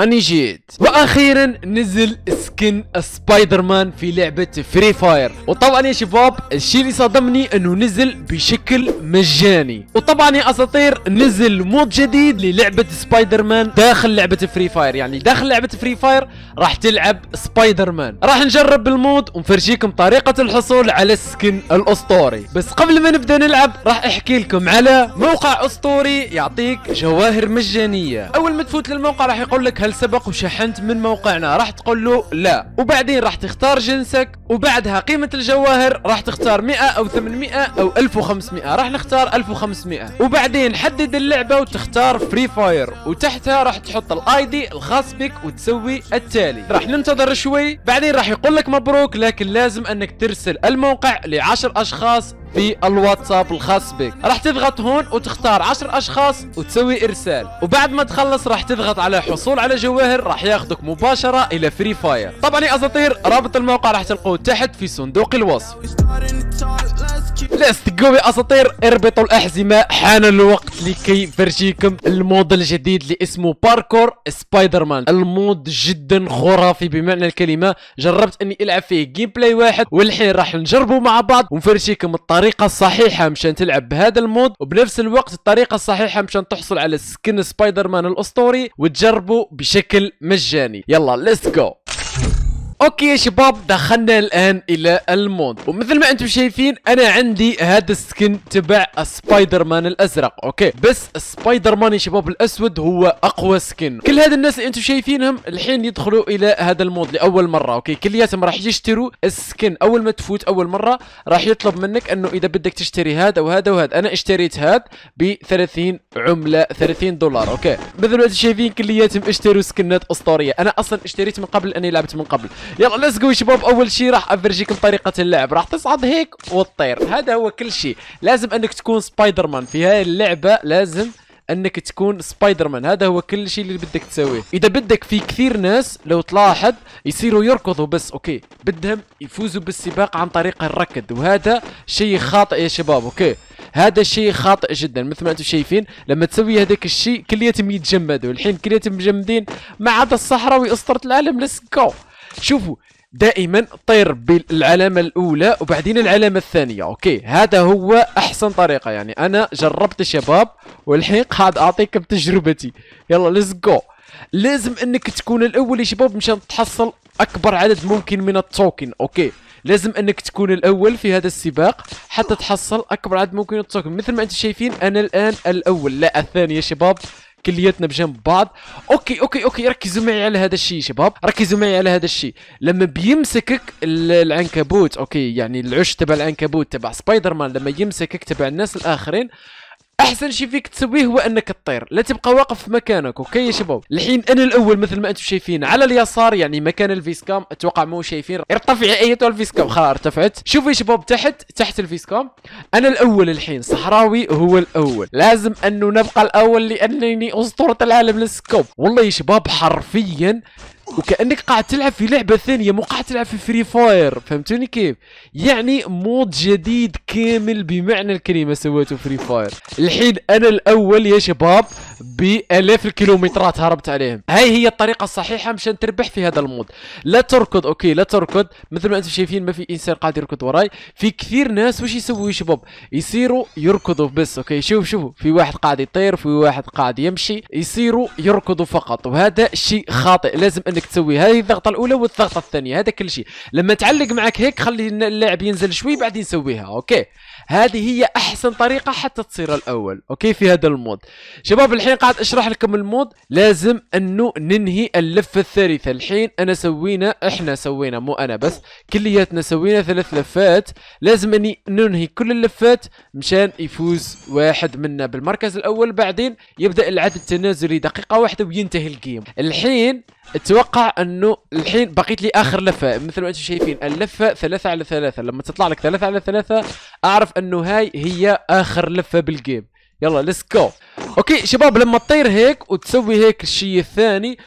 أني جيت. وأخيرا نزل سكن سبايدر مان في لعبة فري فاير، وطبعا يا شباب الشيء اللي صدمني انه نزل بشكل مجاني. وطبعا يا اساطير نزل مود جديد للعبة سبايدر مان داخل لعبة فري فاير، يعني داخل لعبة فري فاير راح تلعب سبايدر مان. راح نجرب بالمود ونفرجيكم طريقة الحصول على السكن الاسطوري، بس قبل ما نبدا نلعب راح احكي لكم على موقع اسطوري يعطيك جواهر مجانية. اول ما تفوت للموقع راح يقول لك هل سبق وشحنت من موقعنا، راح تقول له لا، وبعدين راح تختار جنسك، وبعدها قيمة الجواهر راح تختار 100 او 800 او 1500، راح نختار 1500، وبعدين حدد اللعبة وتختار فري فاير، وتحتها راح تحط الاي دي الخاص بك وتسوي التالي. راح ننتظر شوي، بعدين راح يقول لك مبروك لكن لازم انك ترسل الموقع ل10 اشخاص في الواتساب الخاص بك. راح تضغط هون وتختار 10 اشخاص وتسوي ارسال، وبعد ما تخلص راح تضغط على حصول على جواهر راح ياخذك مباشرة الى فري فاير. طبعا يا اساطير رابط الموقع راح تلقوه تحت في صندوق الوصف. ليتس جو يا اساطير، اربطوا الاحزمه، حان الوقت لكي فرجيكم المود الجديد اللي اسمه باركور سبايدر مان. المود جدا خرافي بمعنى الكلمه، جربت اني العب فيه جيم بلاي واحد، والحين راح نجربه مع بعض ونفرجيكم الطريقه الصحيحه مشان تلعب بهذا المود، وبنفس الوقت الطريقه الصحيحه مشان تحصل على سكن سبايدر مان الاسطوري وتجربه بشكل مجاني. يلا ليتس جو. اوكي يا شباب، دخلنا الان الى المود، ومثل ما انتم شايفين انا عندي هذا السكن تبع سبايدر مان الازرق. اوكي بس سبايدر مان يا شباب الاسود هو اقوى سكن. كل هذا الناس اللي انتم شايفينهم الحين يدخلوا الى هذا المود لاول مره، اوكي كلياتهم راح يشتروا السكن. اول ما تفوت اول مره راح يطلب منك انه اذا بدك تشتري هذا وهذا وهذا. انا اشتريت هذا ب 30 عمله، 30 دولار. اوكي مثل ما انتم شايفين كلياتهم اشتروا سكنات اسطوريه، انا اصلا اشتريت من قبل، انا لعبت من قبل. يلا ليتس جو شباب. اول شيء راح افرجيكم طريقه اللعب، راح تصعد هيك وتطير، هذا هو كل شيء. لازم انك تكون سبايدر مان في هاي اللعبه، لازم انك تكون سبايدر مان، هذا هو كل شيء اللي بدك تسويه. اذا بدك في كثير ناس لو تلاحظ يصيروا يركضوا بس، اوكي بدهم يفوزوا بالسباق عن طريق الركض، وهذا شيء خاطئ يا شباب. اوكي هذا الشيء خاطئ جدا، مثل ما انتم شايفين لما تسوي هذاك الشيء كلياتهم يتجمدوا. الحين كلياتهم مجمدين ما عدا الصحراوي اسطوره العالم. ليتس جو. شوفوا دائما طير بالعلامه الاولى وبعدين العلامه الثانيه، اوكي هذا هو احسن طريقه. يعني انا جربت شباب والحين قاعد اعطيكم تجربتي. يلا ليتس جو. لازم انك تكون الاول يا شباب مشان تحصل اكبر عدد ممكن من التوكن، اوكي لازم انك تكون الاول في هذا السباق حتى تحصل اكبر عدد ممكن من التوكن. مثل ما انتم شايفين انا الان الاول، لا الثاني يا شباب، كلياتنا بجنب بعض. اوكي ركزوا معي على هذا الشيء شباب، ركزوا معي على هذا الشيء. لما بيمسكك العنكبوت، اوكي يعني العش تبع العنكبوت تبع سبايدر مان، لما يمسكك تبع الناس الاخرين احسن شيء فيك تسويه هو انك تطير، لا تبقى واقف في مكانك. اوكي يا شباب الحين انا الاول مثل ما انتم شايفين على اليسار، يعني مكان الفيسكام، اتوقع مو شايفين، ارتفع ايتها الفيسكام، خلاص ارتفعت. شوفوا يا شباب تحت الفيسكام انا الاول الحين، صحراوي هو الاول، لازم انه نبقى الاول لانني اسطوره العالم. للسكوب والله يا شباب حرفيا وكأنك قاعد تلعب في لعبة ثانية، مو قاعد تلعب في فري فاير، فهمتوني كيف؟ يعني مود جديد كامل بمعنى الكلمة سويته فري فاير. الحين أنا الأول يا شباب بآلاف الكيلومترات هربت عليهم. هاي هي الطريقة الصحيحة مشان تربح في هذا المود، لا تركض، أوكي لا تركض، مثل ما أنتم شايفين ما في إنسان قاعد يركض وراي، في كثير ناس واش يسووا يا شباب؟ يصيروا يركضوا بس، أوكي شوفوا في واحد قاعد يطير، في واحد قاعد يمشي، يصيروا يركضوا فقط، وهذا شيء خاطئ. لازم انك تسوي هذه الضغطه الاولى والضغطه الثانيه، هذا كل شيء. لما تعلق معك هيك خلي اللاعب ينزل شوي بعدين سويها، اوكي هذه هي احسن طريقه حتى تصير الاول، اوكي في هذا المود شباب. الحين قاعد اشرح لكم المود، لازم انه ننهي اللفه الثالثه. الحين انا احنا سوينا مو انا بس، كلياتنا سوينا 3 لفات، لازم اني ننهي كل اللفات مشان يفوز واحد منا بالمركز الاول، بعدين يبدا العد التنازلي دقيقه واحده وينتهي الجيم. الحين اتوقع انه الحين بقيت لي اخر لفه، مثل ما انتم شايفين اللفه 3 على 3، لما تطلع لك 3 على 3 اعرف انه هاي هي اخر لفه بالجيم. يلا ليتس جو. اوكي شباب لما تطير هيك وتسوي هيك الشيء الثاني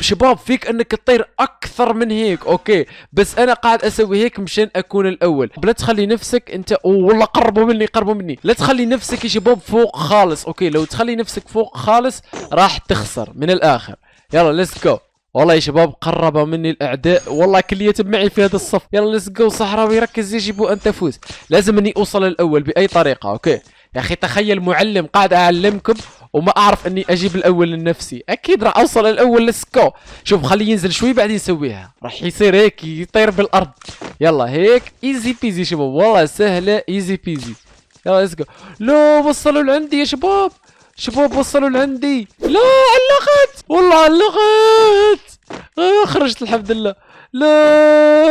شباب فيك انك تطير اكثر من هيك، اوكي بس انا قاعد اسوي هيك مشان اكون الاول. لا تخلي نفسك انت، والله قربوا مني، لا تخلي نفسك يا شباب فوق خالص، اوكي لو تخلي نفسك فوق خالص راح تخسر من الاخر. يلا ليتس جو. والله يا شباب قرب مني الاعداء، والله كليتهم معي في هذا الصف. يلا ليتس جو صحراوي، ركز يجب ان تفوز. لازم اني اوصل الاول باي طريقه. اوكي يا اخي تخيل معلم قاعد اعلمكم وما اعرف اني اجيب الاول لنفسي، اكيد راح اوصل الاول. ليتس جو. شوف خليه ينزل شوي بعدين نسويها، راح يصير هيك يطير بالارض. يلا هيك ايزي بيزي شباب، والله سهله ايزي بيزي. يلا ليتس جو. لا وصلوا لعندي يا شباب، شباب وصلوا لعندي. لا علقت، والله علقت. خرجت الحمد لله. لا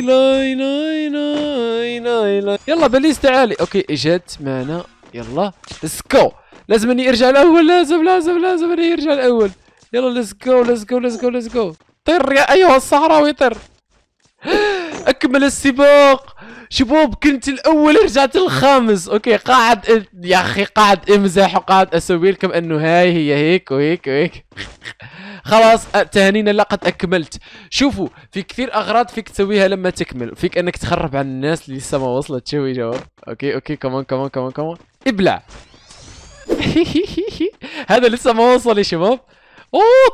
لا لا لا لا. يلا بليز تعالي. اوكي اجت معنا. يلا ليتس جو. لازم اني ارجع الاول، لازم اني ارجع الاول. يلا ليتس جو ليتس جو. طير يا ايها الصحراوي طير. اكمل السباق شباب، كنت الاول رجعت الخامس. اوكي قاعد يا اخي قاعد امزح وقاعد اسوي لكم انه هاي هي هيك وهيك وهيك. خلاص تهانينا، لقد اكملت. شوفوا في كثير اغراض فيك تسويها لما تكمل، فيك انك تخرب على الناس اللي لسه ما وصلت. شوي جواب. اوكي كمان ابلع. هذا لسه ما وصل يا شباب. اوه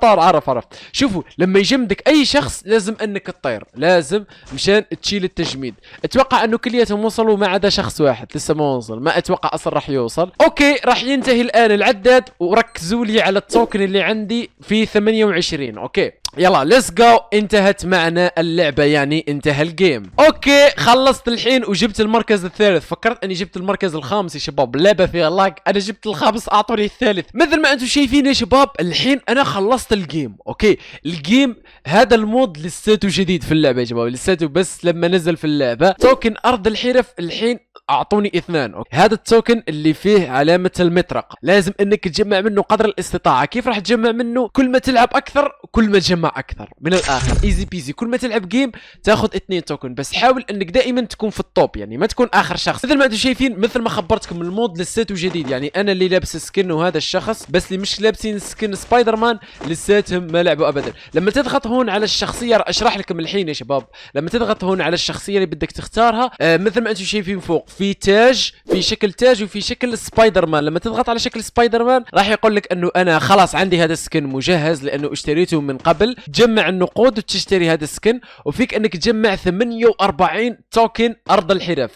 طار. عرف. شوفوا لما يجمدك اي شخص لازم انك تطير، لازم مشان تشيل التجميد. اتوقع انه كليتهم وصلوا ما عدا شخص واحد لسه ما وصل، ما اتوقع اصلا راح يوصل. اوكي راح ينتهي الان العداد، وركزوا لي على التوكن اللي عندي في 28. اوكي يلا ليتس جو. انتهت معنا اللعبه، يعني انتهى الجيم. اوكي خلصت الحين وجبت المركز الثالث. فكرت اني جبت المركز الخامس يا شباب، اللعبه فيها لاج. انا جبت الخامس، اعطوني الثالث. مثل ما انتم شايفين يا شباب الحين انا خلصت الجيم. اوكي الجيم هذا المود لساته جديد في اللعبه يا شباب، لساته بس لما نزل في اللعبه. توكن ارض الحرف الحين اعطوني 2. أوكي. هذا التوكن اللي فيه علامه المطرقه لازم انك تجمع منه قدر الاستطاعه. كيف راح تجمع منه؟ كل ما تلعب اكثر كل ما تجمع اكثر. من الاخر ايزي بيزي، كل ما تلعب جيم تاخذ 2 توكن، بس حاول انك دائما تكون في الطوب، يعني ما تكون اخر شخص. مثل ما انتم شايفين، مثل ما خبرتكم المود لساته جديد، يعني انا اللي لابس سكن وهذا الشخص بس اللي مش لابسين سكن سبايدر مان لساتهم ما لعبوا ابدا. لما تضغط هون على الشخصيه، راح اشرح لكم الحين يا شباب. لما تضغط هون على الشخصيه اللي بدك تختارها، مثل ما انتم شايفين فوق في تاج، في شكل تاج وفي شكل سبايدر مان. لما تضغط على شكل سبايدر مان راح يقول لك انه انا خلاص عندي هذا السكن مجهز لانه اشتريته من قبل. تجمع النقود وتشتري هذا السكن، وفيك انك تجمع 48 توكن ارض الحرف.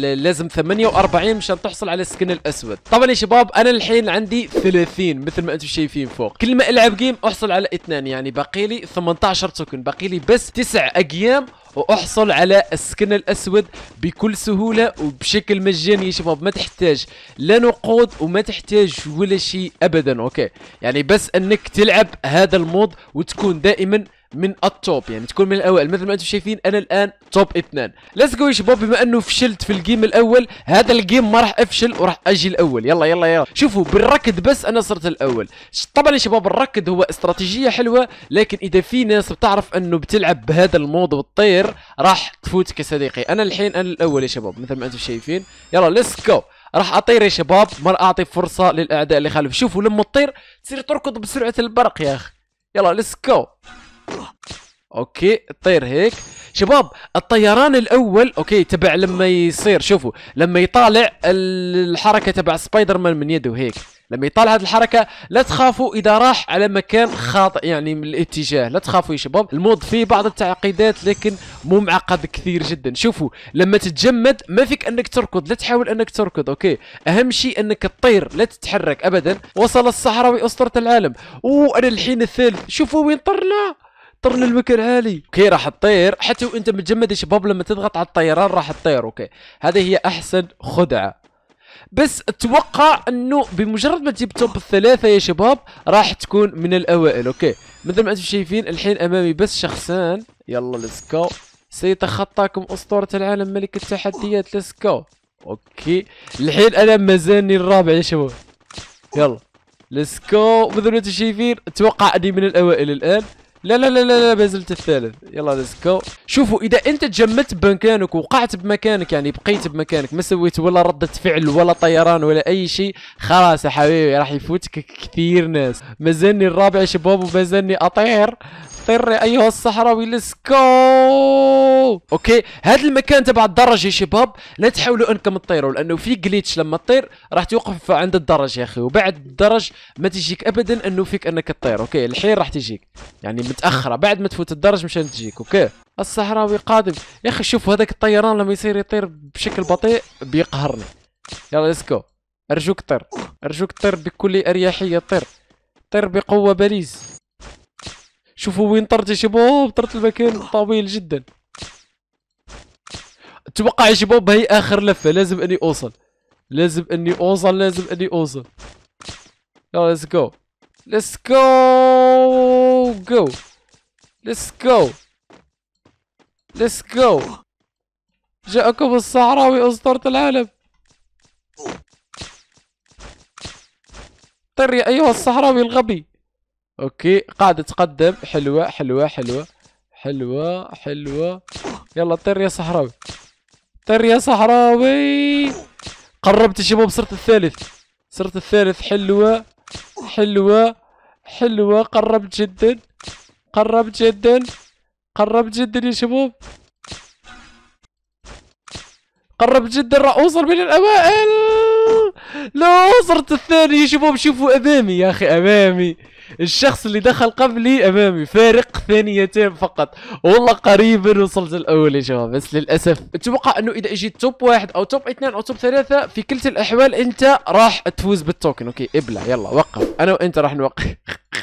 لازم 48 مشان تحصل على السكن الاسود. طبعا يا شباب انا الحين عندي 30 مثل ما انتم شايفين فوق. كل ما العب جيم احصل على 2، يعني باقي لي 18 توكن، باقي لي بس 9 ايام واحصل على السكن الاسود بكل سهوله وبشكل مجاني يا شباب. ما تحتاج لا نقود وما تحتاج ولا شيء ابدا. اوكي يعني بس انك تلعب هذا المود وتكون دائما من التوب، يعني تكون من الاول. مثل ما انتم شايفين انا الان توب 2. ليتس جو يا شباب. بما انه فشلت في الجيم الاول، هذا الجيم ما راح افشل وراح اجي الاول. يلا يلا يلا. شوفوا بالركض بس انا صرت الاول. طبعا يا شباب الركض هو استراتيجيه حلوه، لكن اذا في ناس بتعرف انه بتلعب بهذا المود والطير راح تفوتك يا صديقي. انا الحين انا الاول يا شباب مثل ما انتم شايفين. يلا ليتس جو. راح اطير يا شباب، ما اعطي فرصه للاعداء اللي خلف. شوفوا لما تطير تصير تركض بسرعه البرق يا اخي. يلا ليتس جو. اوكي طير هيك شباب. الطيران الاول اوكي تبع لما يصير، شوفوا لما يطالع الحركه تبع سبايدر مان من يده هيك، لما يطالع هذه الحركه لا تخافوا اذا راح على مكان خاطئ يعني من الاتجاه، لا تخافوا يا شباب. المود فيه بعض التعقيدات لكن مو معقد كثير جدا. شوفوا لما تتجمد ما فيك انك تركض، لا تحاول انك تركض. اوكي اهم شيء انك تطير، لا تتحرك ابدا. وصل الصحراوي اسطوره العالم. اوه انا الحين الثالث. شوفوا وين طرنا، طرنا المكان عالي. اوكي راح تطير حتى وانت متجمد يا شباب. لما تضغط على الطيران راح تطير. اوكي هذه هي احسن خدعه، بس اتوقع انه بمجرد ما تجيب توب 3 يا شباب راح تكون من الاوائل. اوكي مثل ما انتم شايفين الحين امامي بس شخصان. يلا ليتس جو. سيتخطاكم اسطوره العالم ملك التحديات. ليتس جو. اوكي الحين انا مازالني الرابع يا شباب. يلا ليتس جو. مثل ما انتم شايفين اتوقع اني من الاوائل الان. لا لا لا لا ما زلت الثالث. يلا ليتس جو. شوفوا اذا انت تجمدت بمكانك وقعت بمكانك، يعني بقيت بمكانك ما سويت ولا ردة فعل ولا طيران ولا اي شيء، خلاص يا حبيبي راح يفوتك كثير ناس. مازالني الرابع يا شباب ومازالني اطير. الفر ايها الصحراوي لسكو. اوكي هذا المكان تبع الدرج يا شباب، لا تحاولوا انكم تطيروا لانه في جليتش، لما تطير راح توقف عند الدرج يا اخي، وبعد الدرج ما تجيك ابدا انه فيك انك تطير. اوكي الحين راح تجيك يعني متاخره، بعد ما تفوت الدرج مشان تجيك. اوكي الصحراوي قادم يا اخي، شوفوا هذاك الطيران لما يصير يطير بشكل بطيء بيقهرني. يلا ليتسكو، ارجوك طير، ارجوك طير بكل اريحيه، طير طير بقوه باريس. شوفوا وين طرت يا شباب، طرت المكان طويل جدا. اتوقع يا شباب هي اخر لفه، لازم اني اوصل، لازم اني اوصل، لازم اني اوصل. يلا ليتس جو، ليتس جو جو، ليتس جو ليتس جو. جاءكم الصحراوي اسطوره العالم. طير يا ايها الصحراوي الغبي. اوكي قاعد تقدم، حلوه حلوه حلوه حلوه حلوه. يلا طير يا صحراوي، طير يا صحراوي. قربت يا شباب، صرت الثالث، صرت الثالث. حلوه حلوه حلوه، قربت جدا، قربت جدا، قربت جدا يا شباب، قربت جدا، راح اوصل من الاوائل. لا صرت الثاني يا شباب. شوفوا امامي يا اخي، امامي الشخص اللي دخل قبلي، امامي فارق ثانيتين فقط، والله قريبا وصلت الاول يا شباب، بس للاسف. اتوقع انه اذا اجيت توب واحد او توب اثنين او توب ثلاثه في كلتا الاحوال انت راح تفوز بالتوكن. اوكي ابلع، يلا وقف، انا وانت راح نوقف.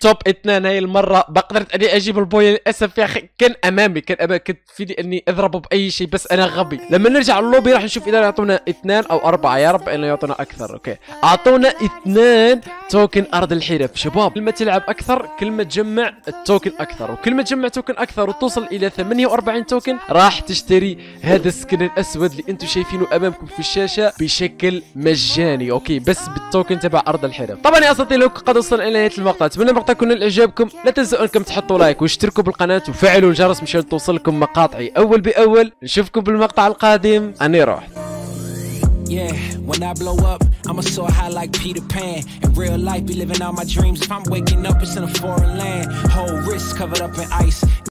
توب اثنين هاي المره ما قدرت اني اجيب البويه للاسف يا اخي، كان امامي، كنت فيني اني اضربه باي شيء بس انا غبي. لما نرجع لللوبي راح نشوف اذا يعطونا اثنين او اربعه، يا رب انه يعطونا اكثر. اوكي اعطونا اثنين توكن ارض الحرف شباب. لما تلعب اكثر كل ما تجمع التوكن اكثر، وكل ما تجمع توكن اكثر وتوصل الى 48 توكن راح تشتري هذا السكن الاسود اللي انتم شايفينه امامكم في الشاشه بشكل مجاني. اوكي بس بالتوكن تبع ارض الحرف. طبعا يا اساطير قد وصلنا الى نهايه المقطع، اتمنى المقطع يكون لاعجابكم، لا تنسوا انكم تحطوا لايك واشتركوا بالقناه وفعلوا الجرس مشان توصلكم مقاطعي اول باول. نشوفكم بالمقطع القادم، اني روح. Yeah, when I blow up, I'ma soar high like Peter Pan. In real life, be living all my dreams. If I'm waking up, it's in a foreign land. Whole wrist covered up in ice.